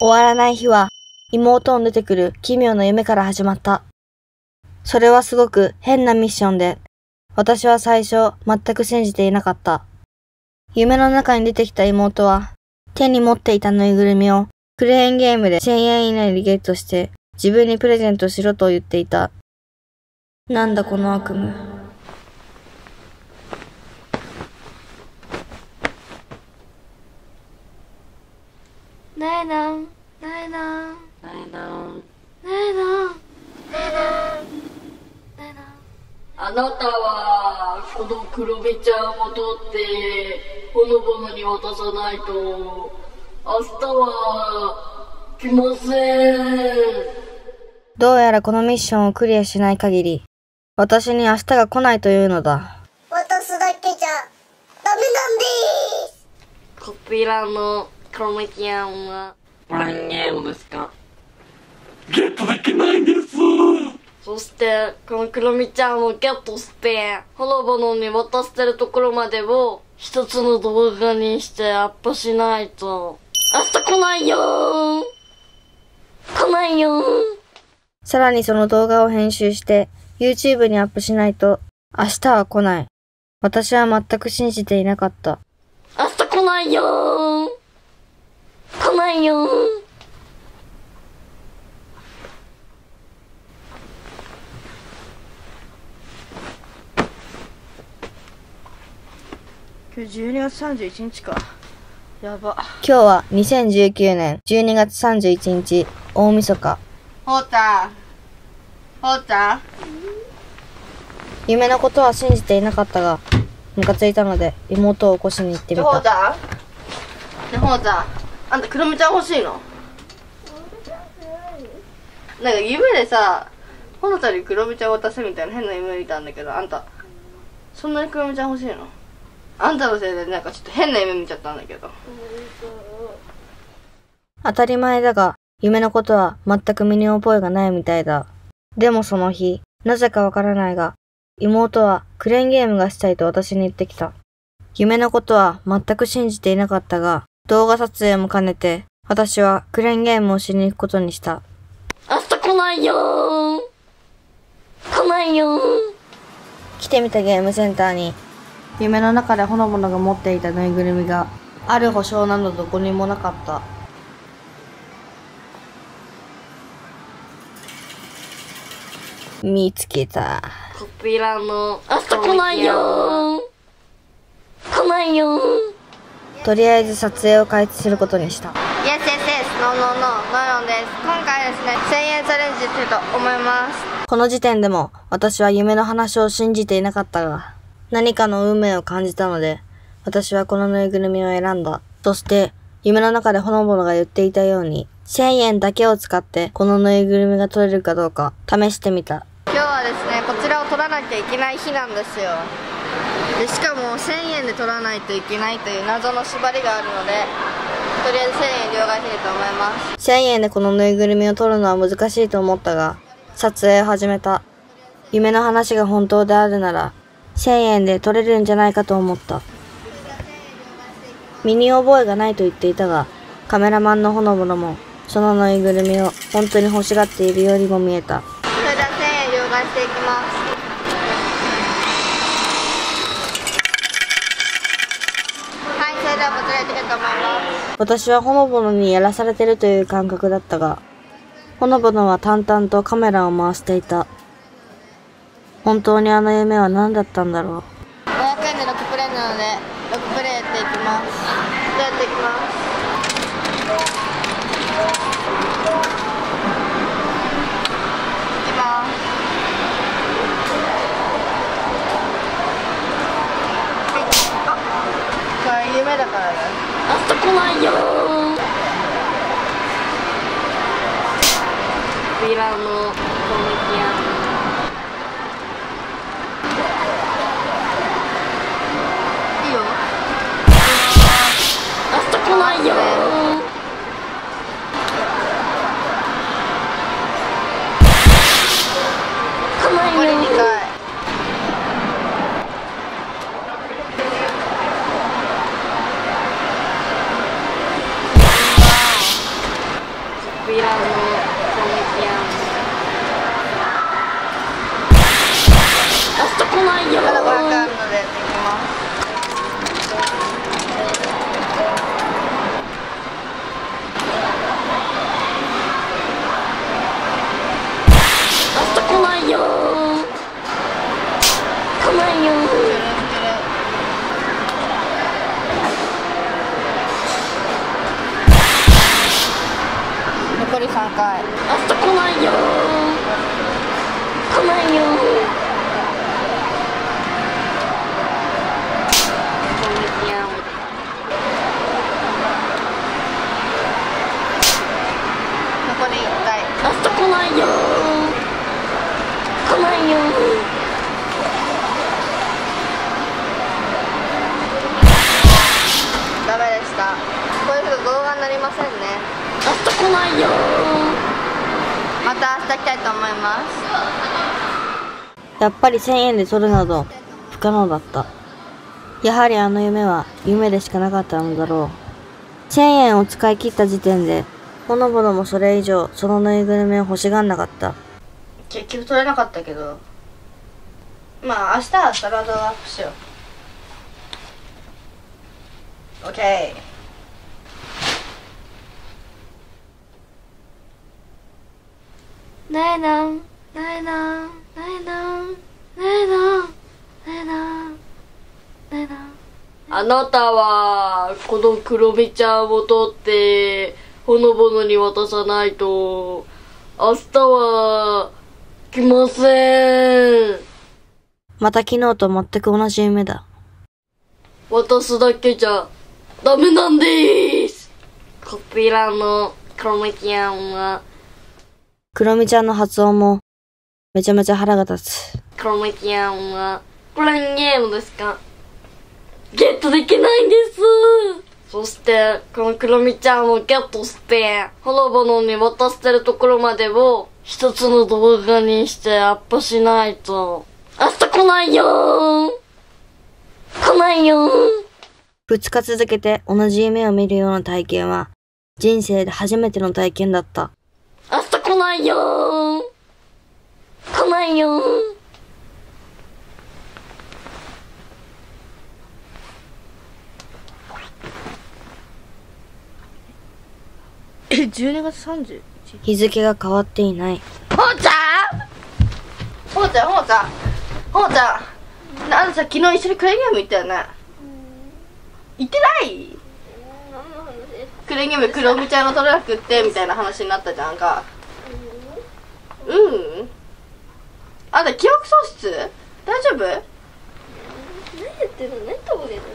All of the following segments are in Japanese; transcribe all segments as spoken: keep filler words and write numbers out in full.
終わらない日は妹の出てくる奇妙な夢から始まった。それはすごく変なミッションで、私は最初全く信じていなかった。夢の中に出てきた妹は、手に持っていたぬいぐるみをクレーンゲームでせんえん以内でゲットして自分にプレゼントしろと言っていた。なんだこの悪夢。なえなん、なえなん、なえなん、なえなん、なえなん、なえなん。あなたはこの黒部ちゃんを取ってほのぼのに渡さないと明日は来ません。どうやらこのミッションをクリアしない限り、私に明日が来ないというのだ。渡すだけじゃダメなんです。こちらのコメキアンは何ゲームですか？ゲットできないんです。そしてこのクロミちゃんをゲットしてほのぼのに渡してるところまでを一つの動画にしてアップしないと明日来ないよー、来ないよー。さらにその動画を編集して YouTube にアップしないと明日は来ない。私は全く信じていなかった。明日来ないよー、来ないよー。今日じゅうにがつさんじゅういちにちか。やば。今日はにせんじゅうきゅうねんじゅうにがつさんじゅういちにち大晦日。ほうた、ほうた。夢のことは信じていなかったが、ムカついたので妹を起こしに行ってみた。ほうた、ほうた。あんたクロミちゃん欲しいの？なんか夢でさ、ほのたにクロミちゃん渡せみたいな変な夢見たんだけど、あんたそんなにクロミちゃん欲しいの？あんたのせいでなんかちょっと変な夢見ちゃったんだけど。当たり前だが、夢のことは全く身に覚えがないみたいだ。でもその日、なぜかわからないが、妹はクレーンゲームがしたいと私に言ってきた。夢のことは全く信じていなかったが、動画撮影も兼ねて、私はクレーンゲームをしに行くことにした。明日来ないよー、来ないよー。来てみたゲームセンターに、夢の中でほのぼのが持っていたぬいぐるみがある保証などどこにもなかった。見つけた。こちらの明日来ないよ、来ないよ。とりあえず撮影を開始することにした。 Yes yes yes no no no no no です。今回ですね、せんえんチャレンジしてると思います。この時点でも私は夢の話を信じていなかったが、何かの運命を感じたので、私はこのぬいぐるみを選んだ。そして、夢の中でほのぼのが言っていたように、せんえんだけを使ってこのぬいぐるみが取れるかどうか試してみた。今日はですね、こちらを取らなきゃいけない日なんですよ。で、しかもせんえんで取らないといけないという謎の縛りがあるので、とりあえずせんえん両替してると思います。せんえんでこのぬいぐるみを取るのは難しいと思ったが、撮影を始めた。夢の話が本当であるなら、せんえんで取れるんじゃないかと思った。身に覚えがないと言っていたが、カメラマンのほのぼのも、そのぬいぐるみを本当に欲しがっているようにも見えた。それではせんえん両替していきます。はい、それではこちらでいきたいと思います。私はほのぼのにやらされてるという感覚だったが、ほのぼのは淡々とカメラを回していた。本当にあの夢は何だったんだろう。ごひゃくえんでろくプレイなので、ろくプレイやっていきます。やっていきます。いきます。あ、これ夢だからね。あっと来ないよー。扉のコミキアン。来ないよ。来ないよ。さんかい。あっと来ないよー、来ないよー。残りいっかい。あっと来ないよー、来ないよー。ダメでした。これちょっと動画になりませんね。明日来ないよ。また明日来たいと思います。やっぱりせんえんで取るなど不可能だった。やはりあの夢は夢でしかなかったのだろう。せんえんを使い切った時点でほのぼのもそれ以上そのぬいぐるみを欲しがんなかった。結局取れなかったけど、まあ明日はサラダをアップしよう。 OK。ないなー、ないなー、ないなー、ないなー、ないなー、ないなー。あなたはこの黒目ちゃんを取ってほのぼのに渡さないと明日は来ません。また昨日と全く同じ夢だ。渡すだけじゃダメなんです。こちらの黒目ちゃんはクロミちゃんの発音もめちゃめちゃ腹が立つ。クロミちゃんはこれにゲームですかゲットできないんです。そしてこのクロミちゃんをゲットしてほのぼのに渡してるところまでを一つの動画にしてアップしないと明日来ないよー、来ないよー。ふつか続けて同じ夢を見るような体験は人生で初めての体験だった。明日来ないよー、来ないよー。え、じゅうにがつさんじゅういちにち、日付が変わっていない。ほうちゃん、ほうちゃん、ほうちゃん、ほうちゃん、なんでさ、昨日一緒にクレーゲーム行ったよね。行ってない？クレーゲームクロミちゃんの取れなくってみたいな話になったじゃんか。うん、あんた記憶喪失大丈夫？何やってるの？何とぼけてるの？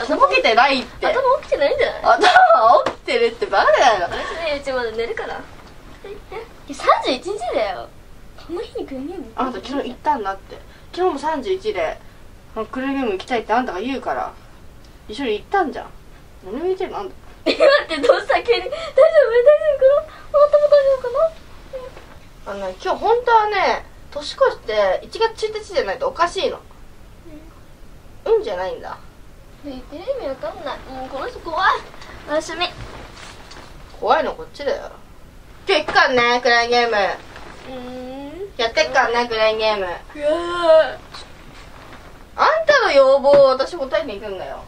頭起きてないって。頭起きてないんじゃない？頭起きてるってバカだよ。私ね、うちまで寝るから。さんじゅういちにちだよ。この日にクレーゲーム、あんた昨日行ったんだって。昨日もさんじゅういちでクレーゲーム行きたいってあんたが言うから一緒に行ったんじゃん。何を言ってるのあんた。待って、どうした急に。大丈夫、大丈夫かな、頭大丈夫かな。あのね、今日本当はね、年越していちがつついたちじゃないとおかしいの。うん、うんじゃないんだ。言ってる意味わかんない。もうこの人怖い。おやすみ。怖いのこっちだよ。今日行くかんね、クレーンゲーム。うん、やってっかんね、クレーンゲーム。うわー、あんたの要望を私答えに行くんだよ。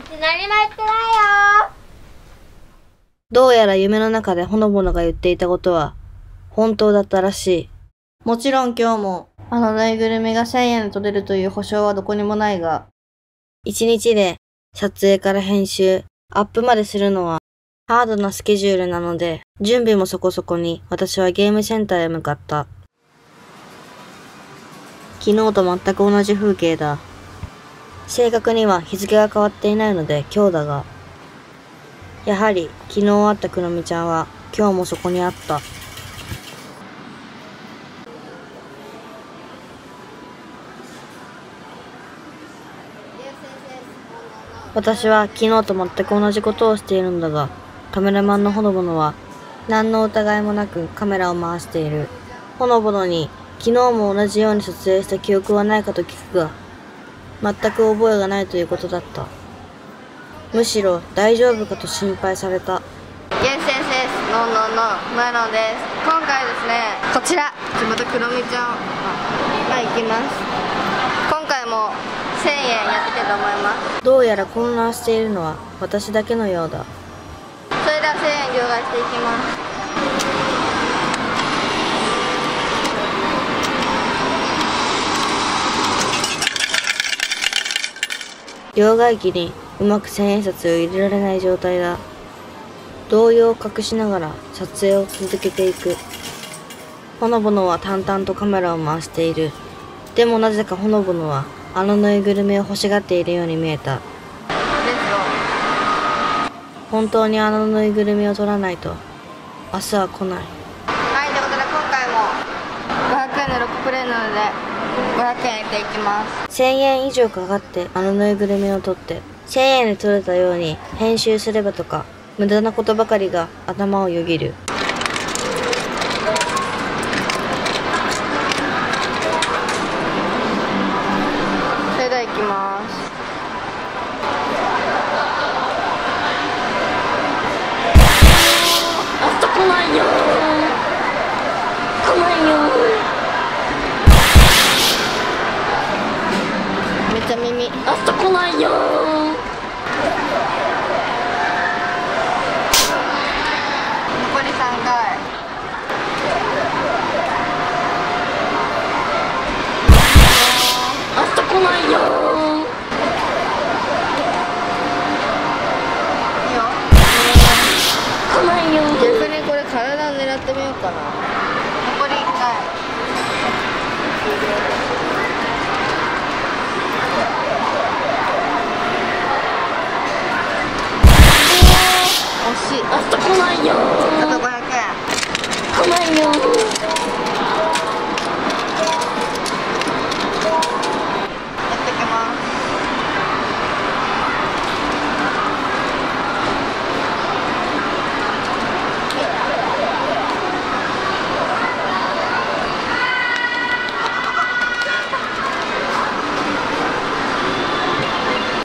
うち何もやってないよ。どうやら夢の中でほのぼのが言っていたことは本当だったらしい。もちろん今日もあのぬいぐるみがせんえんで取れるという保証はどこにもないが、いちにちで撮影から編集、アップまでするのはハードなスケジュールなので、準備もそこそこに私はゲームセンターへ向かった。昨日と全く同じ風景だ。正確には日付が変わっていないので今日だが、やはり昨日会ったくのみちゃんは今日もそこにあった。私は昨日と全く同じことをしているのだが、カメラマンのほのぼのは何の疑いもなくカメラを回している。ほのぼのに昨日も同じように撮影した記憶はないかと聞くが、全く覚えがないということだった。むしろ大丈夫かと心配された。のんのんのんマロンです。今回ですね、こちらまたクロミちゃんが行きます。今回もせんえんやっていきたいと思います。どうやら混乱しているのは私だけのようだ。それではせんえん両替していきます。両替機にうまく千円札を入れられない状態だ。動揺を隠しながら撮影を続けていく。ほのぼのは淡々とカメラを回している。でもなぜかほのぼのはあのぬいぐるみを欲しがっているように見えた。本当にあのぬいぐるみを取らないと明日は来ない。はい、ということで今回もごひゃくえんのろくプレーなのでごひゃくえん入れていきます。せんえん以上かかってあのぬいぐるみを取ってせんえんで取れたように編集すればとか、無駄なことばかりが頭をよぎる。それではいきます。あった、来ないよ来ないよ。明日来ないよー。残りさんかい。明日来ないよー。いいよ来ないよー。逆にこれ体を狙ってみようかな。残りいっかい。明日来ないよ。あとごひゃくえん。来ないよ。やってきます。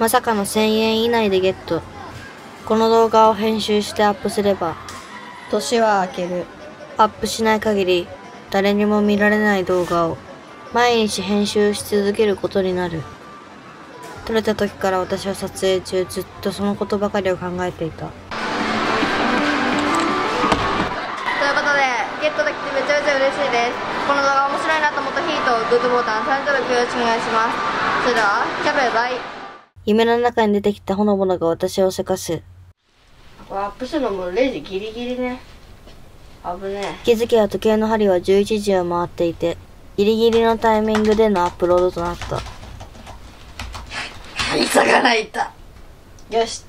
まさかのせんえん以内でゲット。この動画を編集してアップすれば年は明ける。アップしない限り誰にも見られない動画を毎日編集し続けることになる。撮れた時から私は撮影中ずっとそのことばかりを考えていた。ということでゲットできてめちゃめちゃ嬉しいです。この動画面白いなと思ったヒート、グッドボタン、チャンネル登録よろしくお願いします。それではキャベバイ。夢の中に出てきたほのぼのが私をせかす。アップするのもれいじギリギリね。危ねえ。気づけば時計の針はじゅういちじを回っていて、ギリギリのタイミングでのアップロードとなった。急がないと。よし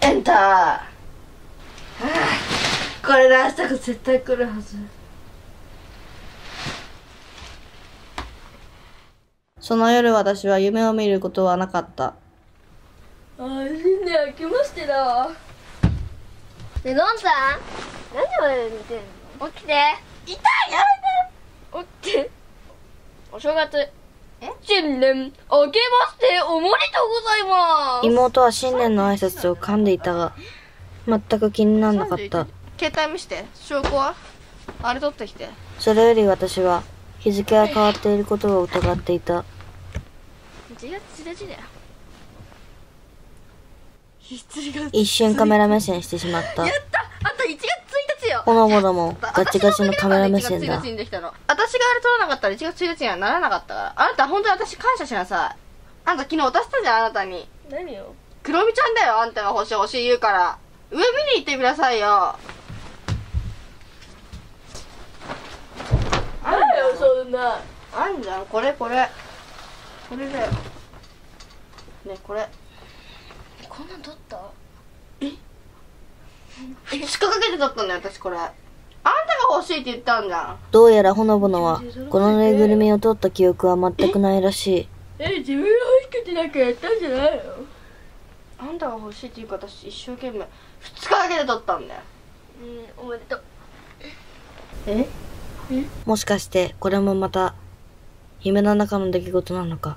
エンター、はあ、これで明日が絶対来るはず。その夜私は夢を見ることはなかった。ああ、新年明けましてだ。ねえ、のんさん、何で俺寝てんの？起きて。痛い、やめて。起きて。お正月。え？新年明けましておめでとうございます。妹は新年の挨拶を噛んでいたが全く気にならなかった。携帯見して。証拠は？あれ取ってきて。それより私は日付が変わっていることを疑っていた。いちがつついたちだよ。一瞬カメラ目線してしまった。やった。あといちがつついたちよ。ほのぼのもガチガチのカメラ目線だ。私があれ撮らなかったらいちがつついたちにはならなかったから。あなた本当に私感謝しなさい。あんた昨日渡したじゃん、あなたに。何よ？クロミちゃんだよ。あんたが欲しい欲しい言うから、上見に行ってみなさいよ。あるよそんな。あんじゃん、これこれこれだよね。これこんなん撮った？え？引っ掛けて撮ったんだよ私これ。あんたが欲しいって言ったんじゃん。どうやらほのぼのはこのぬいぐるみを撮った記憶は全くないらしい。え？自分が欲しくてなんかやったんじゃないの？あんたが欲しいっていうか私一生懸命ふつかだけで撮ったんだよ。うん、おめでとう。え？え？もしかしてこれもまた夢の中の出来事なのか。